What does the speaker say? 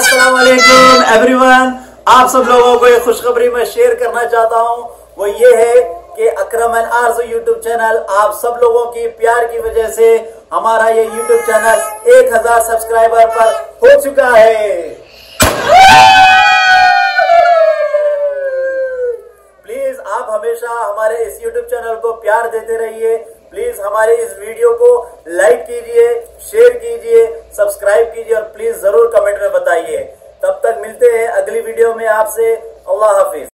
अस्सलामुअलैकुम एवरीवन, आप सब लोगों को एक खुशखबरी मैं शेयर करना चाहता हूं। वो ये है कि अकरम अली आरज़ू यूट्यूब चैनल आप सब लोगों की प्यार की वजह से हमारा ये यूट्यूब चैनल 1000 सब्सक्राइबर पर हो चुका है। प्लीज आप हमेशा हमारे इस यूट्यूब चैनल को प्यार देते रहिए। प्लीज हमारे इस वीडियो को लाइक कीजिए, शेयर कीजिए, सब्सक्राइब कीजिए और प्लीज जरूर कमेंट में बताइए। तब तक मिलते हैं अगली वीडियो में आपसे। अल्लाह हाफिज।